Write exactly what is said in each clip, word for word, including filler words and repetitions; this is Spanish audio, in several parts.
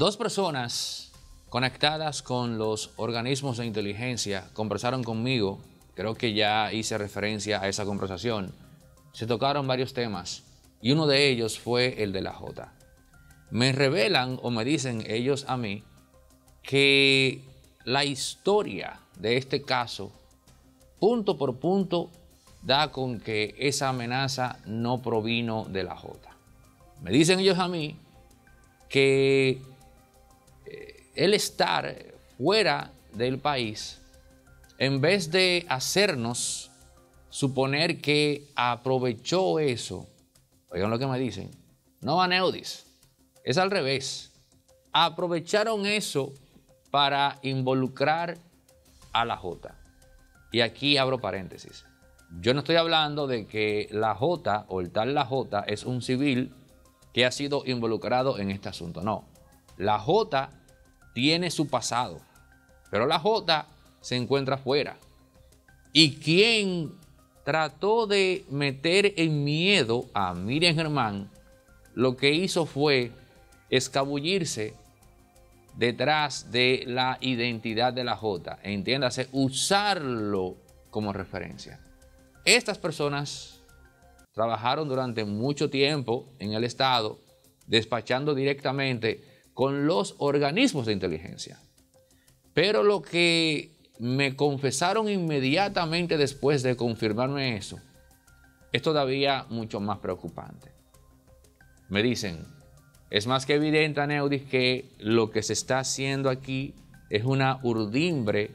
Dos personas conectadas con los organismos de inteligencia conversaron conmigo. Creo que ya hice referencia a esa conversación. Se tocaron varios temas y uno de ellos fue el de la Jota. Me revelan o me dicen ellos a mí que la historia de este caso, punto por punto, da con que esa amenaza no provino de la Jota. Me dicen ellos a mí que el estar fuera del país, en vez de hacernos suponer que aprovechó eso, oigan lo que me dicen, no aneudis, es al revés. Aprovecharon eso para involucrar a la Jota. Y aquí abro paréntesis. Yo no estoy hablando de que la Jota o el tal la Jota es un civil que ha sido involucrado en este asunto. No, la Jota tiene su pasado, pero la Jota se encuentra fuera. Y quien trató de meter en miedo a Miriam Germán, lo que hizo fue escabullirse detrás de la identidad de la Jota, entiéndase, usarlo como referencia. Estas personas trabajaron durante mucho tiempo en el Estado, despachando directamente con los organismos de inteligencia. Pero lo que me confesaron inmediatamente después de confirmarme eso es todavía mucho más preocupante. Me dicen, es más que evidente, Aneudis, que lo que se está haciendo aquí es una urdimbre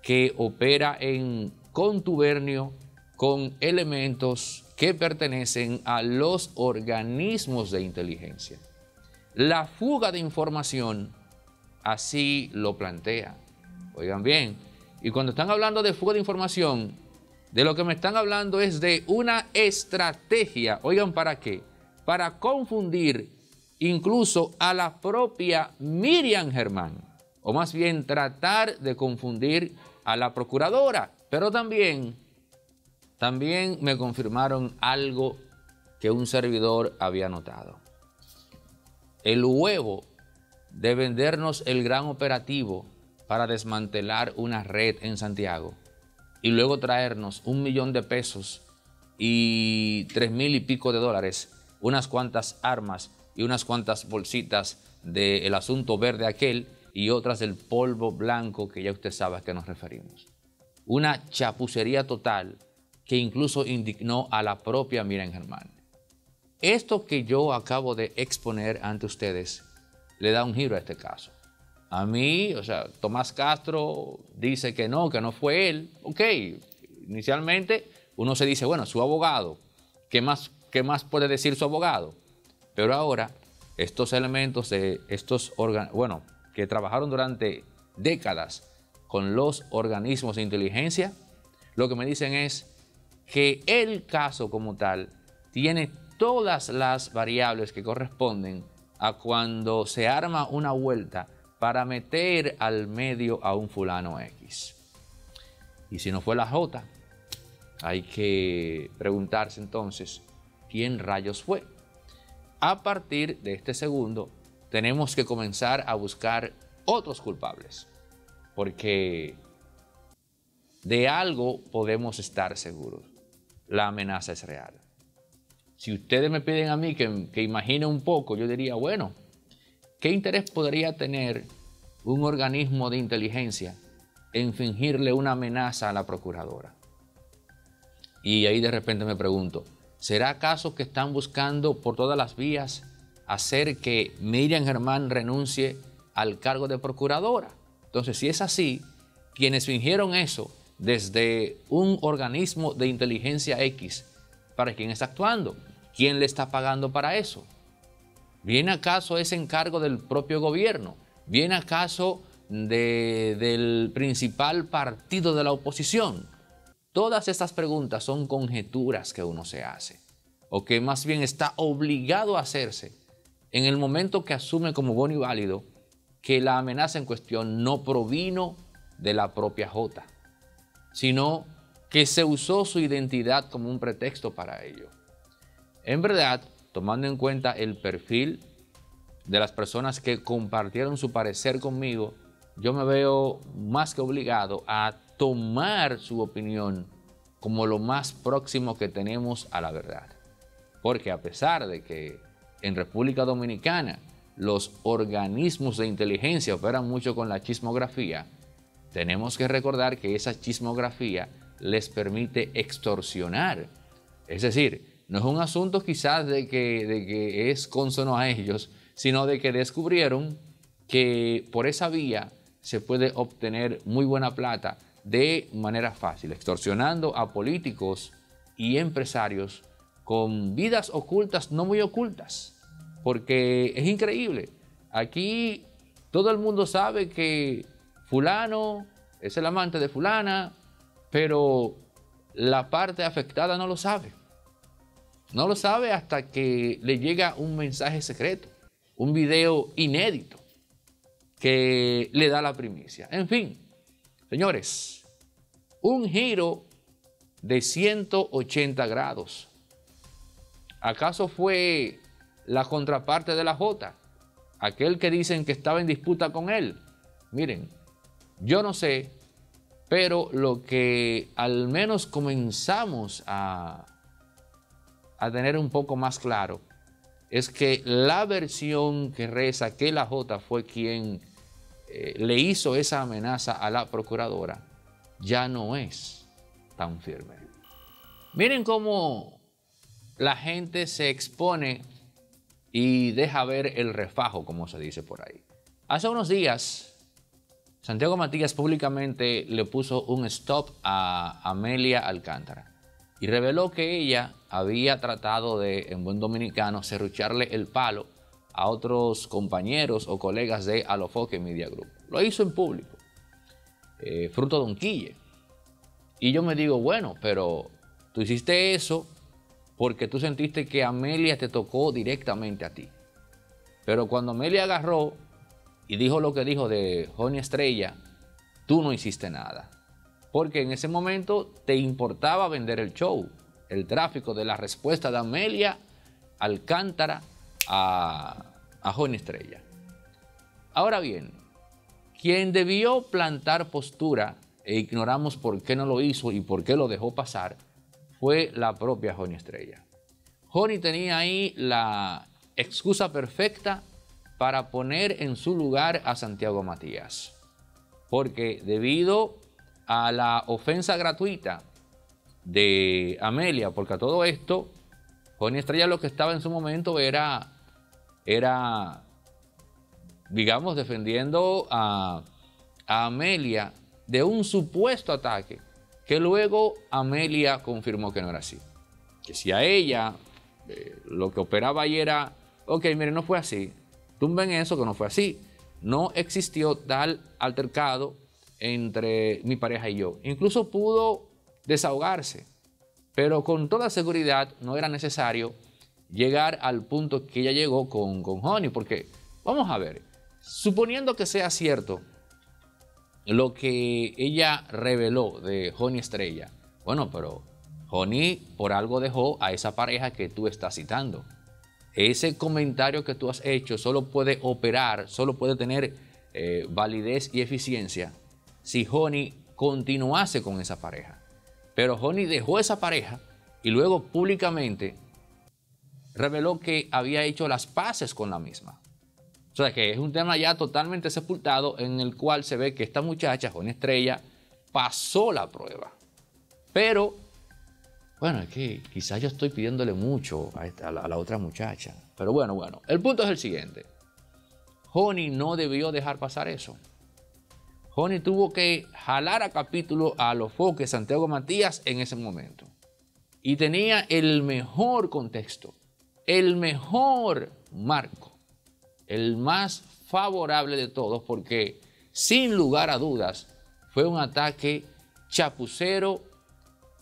que opera en contubernio con elementos que pertenecen a los organismos de inteligencia. La fuga de información así lo plantea. Oigan bien, y cuando están hablando de fuga de información, de lo que me están hablando es de una estrategia, oigan, ¿para qué? Para confundir incluso a la propia Miriam Germán, o más bien tratar de confundir a la procuradora. Pero también, también me confirmaron algo que un servidor había notado. El huevo de vendernos el gran operativo para desmantelar una red en Santiago y luego traernos un millón de pesos y tres mil y pico de dólares, unas cuantas armas y unas cuantas bolsitas del asunto verde aquel y otras del polvo blanco que ya usted sabe a qué nos referimos. Una chapucería total que incluso indignó a la propia Miriam Germán. Esto que yo acabo de exponer ante ustedes le da un giro a este caso. A mí, o sea, Tomás Castro dice que no, que no fue él. Ok, inicialmente uno se dice, bueno, su abogado, ¿qué más, qué más puede decir su abogado? Pero ahora, estos elementos de estos órganos, bueno, que trabajaron durante décadas con los organismos de inteligencia, lo que me dicen es que el caso como tal tiene todas las variables que corresponden a cuando se arma una vuelta para meter al medio a un fulano X. Y si no fue la Jota, hay que preguntarse entonces, ¿quién rayos fue? A partir de este segundo, tenemos que comenzar a buscar otros culpables, porque de algo podemos estar seguros. La amenaza es real. Si ustedes me piden a mí que, que imagine un poco, yo diría, bueno, ¿qué interés podría tener un organismo de inteligencia en fingirle una amenaza a la procuradora? Y ahí de repente me pregunto, ¿será acaso que están buscando por todas las vías hacer que Miriam Germán renuncie al cargo de procuradora? Entonces, si es así, quienes fingieron eso desde un organismo de inteligencia X, ¿para quién está actuando? ¿Quién le está pagando para eso? ¿Viene acaso ese encargo del propio gobierno? ¿Viene acaso de, del principal partido de la oposición? Todas estas preguntas son conjeturas que uno se hace, o que más bien está obligado a hacerse en el momento que asume como bueno y válido que la amenaza en cuestión no provino de la propia Jota, sino que se usó su identidad como un pretexto para ello. En verdad, tomando en cuenta el perfil de las personas que compartieron su parecer conmigo, yo me veo más que obligado a tomar su opinión como lo más próximo que tenemos a la verdad. Porque a pesar de que en República Dominicana los organismos de inteligencia operan mucho con la chismografía, tenemos que recordar que esa chismografía les permite extorsionar. Es decir, no es un asunto quizás de que, de que es consono a ellos, sino de que descubrieron que por esa vía se puede obtener muy buena plata de manera fácil, extorsionando a políticos y empresarios con vidas ocultas, no muy ocultas, porque es increíble. Aquí todo el mundo sabe que fulano es el amante de fulana, pero la parte afectada no lo sabe. No lo sabe hasta que le llega un mensaje secreto, un video inédito que le da la primicia. En fin, señores, un giro de ciento ochenta grados. ¿Acaso fue la contraparte de la J? Aquel que dicen que estaba en disputa con él. Miren, yo no sé, pero lo que al menos comenzamos a, a tener un poco más claro es que la versión que reza que la J fue quien Eh, le hizo esa amenaza a la procuradora, ya no es tan firme. Miren cómo la gente se expone y deja ver el refajo, como se dice por ahí. Hace unos días, Santiago Matías públicamente le puso un stop a Amelia Alcántara y reveló que ella había tratado de, en buen dominicano, serrucharle el palo a otros compañeros o colegas de Alofoke Media Group. Lo hizo en público, eh, fruto de un quille. Y yo me digo, bueno, pero tú hiciste eso porque tú sentiste que Amelia te tocó directamente a ti. Pero cuando Amelia agarró y dijo lo que dijo de Joni Estrella, tú no hiciste nada. Porque en ese momento te importaba vender el show, el tráfico de la respuesta de Amelia Alcántara a, a Joni Estrella. Ahora bien, quien debió plantar postura, e ignoramos por qué no lo hizo y por qué lo dejó pasar, fue la propia Joni Estrella. Joni tenía ahí la excusa perfecta para poner en su lugar a Santiago Matías, porque debido a la ofensa gratuita de Amelia, porque a todo esto Joni Estrella lo que estaba en su momento era era, digamos, defendiendo a, a Amelia de un supuesto ataque, que luego Amelia confirmó que no era así. Que si a ella eh, lo que operaba ahí era, ok, mire, no fue así, tumben eso que no fue así. No existió tal altercado entre mi pareja y yo. Incluso pudo desahogarse, pero con toda seguridad no era necesario llegar al punto que ella llegó con, con Joni, porque vamos a ver, suponiendo que sea cierto lo que ella reveló de Joni Estrella, bueno, pero Joni por algo dejó a esa pareja que tú estás citando. Ese comentario que tú has hecho solo puede operar, solo puede tener eh, validez y eficiencia si Joni continuase con esa pareja. Pero Joni dejó esa pareja y luego públicamente reveló que había hecho las paces con la misma. O sea que es un tema ya totalmente sepultado, en el cual se ve que esta muchacha, Joni Estrella, pasó la prueba. Pero, bueno, es que quizás yo estoy pidiéndole mucho a, esta, a, la, a la otra muchacha. Pero bueno, bueno, el punto es el siguiente. Joni no debió dejar pasar eso. Joni tuvo que jalar a capítulo a Alofoke Santiago Matías en ese momento. Y tenía el mejor contexto, el mejor marco, el más favorable de todos, porque sin lugar a dudas fue un ataque chapucero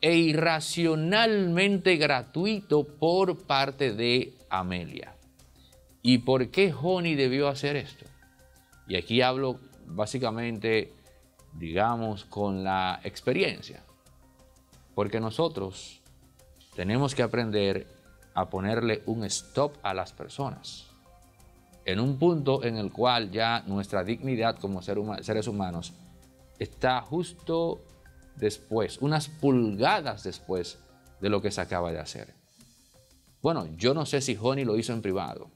e irracionalmente gratuito por parte de Amelia. ¿Y por qué Joni debió hacer esto? Y aquí hablo básicamente, digamos, con la experiencia. Porque nosotros tenemos que aprender a ponerle un stop a las personas. en un punto en el cual ya nuestra dignidad como ser huma- seres humanos está justo después, unas pulgadas después de lo que se acaba de hacer. Bueno, yo no sé si Joni lo hizo en privado,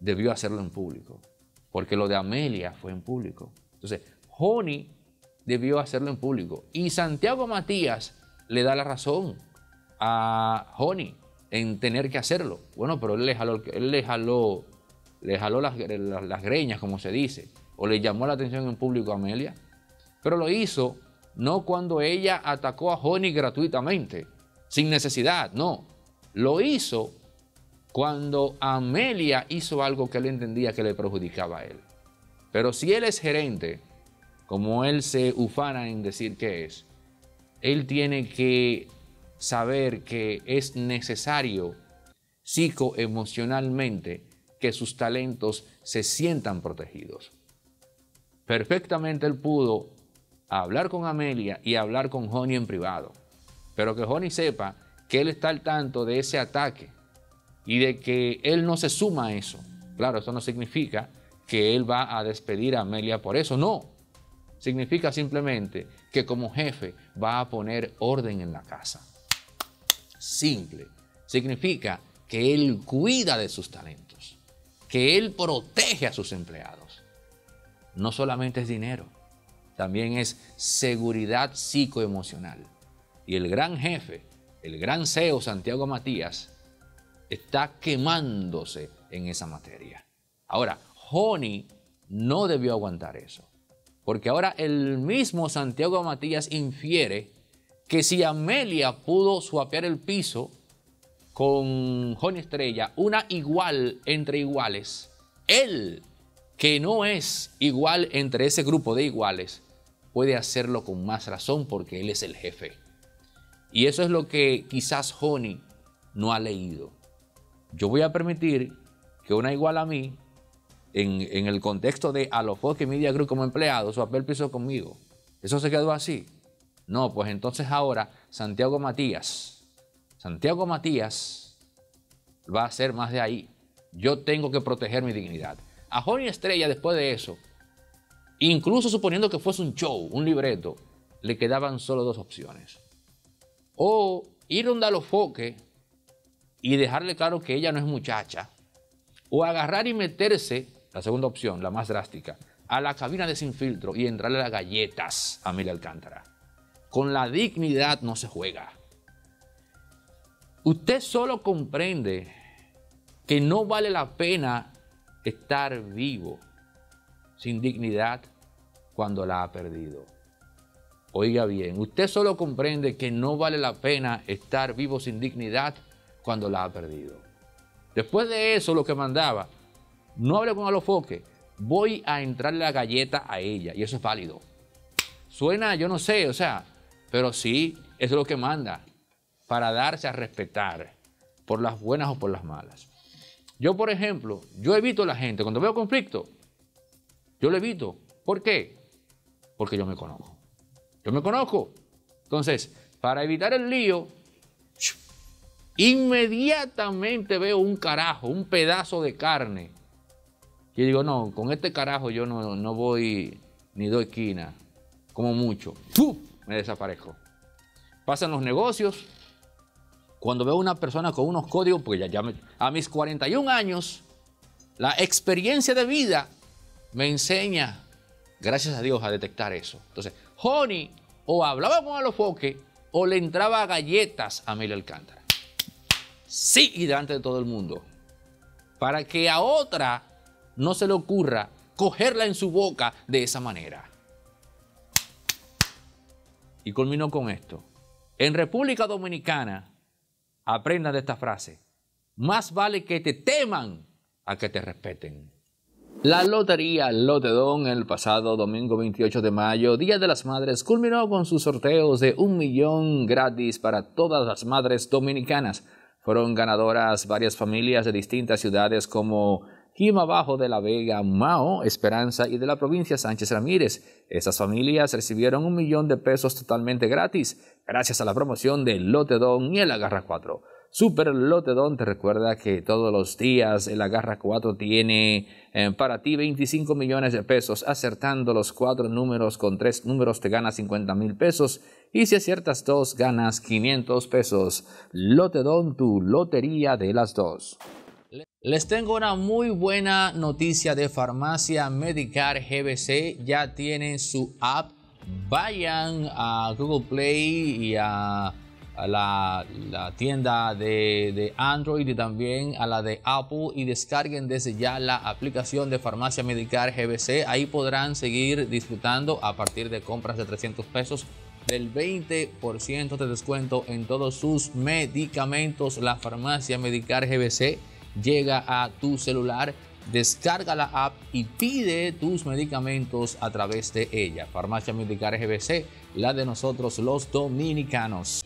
debió hacerlo en público, porque lo de Amelia fue en público. Entonces, Joni debió hacerlo en público y Santiago Matías le da la razón a Joni en tener que hacerlo. Bueno, pero él le jaló, él le jaló, le jaló las, las, las greñas, como se dice, o le llamó la atención en público a Amelia, pero lo hizo no cuando ella atacó a Joni gratuitamente, sin necesidad, no. Lo hizo cuando Amelia hizo algo que él entendía que le perjudicaba a él. Pero si él es gerente, como él se ufana en decir que es, él tiene que saber que es necesario psicoemocionalmente que sus talentos se sientan protegidos. Perfectamente él pudo hablar con Amelia y hablar con Joni en privado, pero que Joni sepa que él está al tanto de ese ataque y de que él no se suma a eso. Claro, eso no significa que él va a despedir a Amelia por eso, no. Significa simplemente que como jefe va a poner orden en la casa. Simple. Significa que él cuida de sus talentos, que él protege a sus empleados. No solamente es dinero, también es seguridad psicoemocional. Y el gran jefe, el gran C E O Santiago Matías está quemándose en esa materia. Ahora, Joni no debió aguantar eso, porque ahora el mismo Santiago Matías infiere que si Amelia pudo suapear el piso con Joni Estrella, una igual entre iguales, él, que no es igual entre ese grupo de iguales, puede hacerlo con más razón porque él es el jefe. Y eso es lo que quizás Joni no ha leído. Yo voy a permitir que una igual a mí, en, en el contexto de Alofoke Media Group como empleado, suapeó el piso conmigo. ¿Eso se quedó así? No, pues entonces ahora Santiago Matías, Santiago Matías va a ser más de ahí. Yo tengo que proteger mi dignidad. A Joni Estrella después de eso, incluso suponiendo que fuese un show, un libreto, le quedaban solo dos opciones. O ir donde Alofoke y dejarle claro que ella no es muchacha. O agarrar y meterse, la segunda opción, la más drástica, a la cabina de Sin Filtro y entrarle a las galletas a Amelia Alcántara. Con la dignidad no se juega. Usted solo comprende que no vale la pena estar vivo sin dignidad cuando la ha perdido. Oiga bien, usted solo comprende que no vale la pena estar vivo sin dignidad cuando la ha perdido. Después de eso, lo que mandaba, no hable con Alofoke, voy a entrarle la galleta a ella, y eso es válido. Suena, yo no sé, o sea, pero sí, eso es lo que manda, para darse a respetar, por las buenas o por las malas. Yo, por ejemplo, yo evito a la gente, cuando veo conflicto, yo lo evito. ¿Por qué? Porque yo me conozco. Yo me conozco. Entonces, para evitar el lío, inmediatamente veo un carajo, un pedazo de carne. Y digo, no, con este carajo yo no, no voy ni doy esquina, como mucho. ¡Puf! Me desaparezco. Pasan los negocios. Cuando veo una persona con unos códigos, pues ya, ya me, a mis cuarenta y un años, la experiencia de vida me enseña, gracias a Dios, a detectar eso. Entonces, Joni o hablaba con Alofoke o le entraba a galletas a Amelia Alcántara. Sí, y delante de todo el mundo. Para que a otra no se le ocurra cogerla en su boca de esa manera. Y culminó con esto. En República Dominicana, aprendan de esta frase. Más vale que te teman a que te respeten. La lotería Lotedón el pasado domingo veintiocho de mayo, Día de las Madres, culminó con sus sorteos de un millón gratis para todas las madres dominicanas. Fueron ganadoras varias familias de distintas ciudades como Jima Bajo de la Vega, Mao, Esperanza y de la provincia Sánchez Ramírez. Esas familias recibieron un millón de pesos totalmente gratis gracias a la promoción de Lotedón y el Agarra cuatro. Super Lotedón te recuerda que todos los días el Agarra cuatro tiene eh, para ti veinticinco millones de pesos. Acertando los cuatro números con tres números te ganas cincuenta mil pesos y si aciertas dos ganas quinientos pesos. Lotedón, tu lotería de las dos. Les tengo una muy buena noticia de Farmacia Medicar G B C. Ya tienen su app. Vayan a Google Play y a... a la, la tienda de, de Android y también a la de Apple y descarguen desde ya la aplicación de Farmacia Medicar G B C. Ahí podrán seguir disfrutando a partir de compras de trescientos pesos del veinte por ciento de descuento en todos sus medicamentos. La Farmacia Medicar G B C llega a tu celular. Descarga la app y pide tus medicamentos a través de ella. Farmacia Medicar G B C, la de nosotros los dominicanos.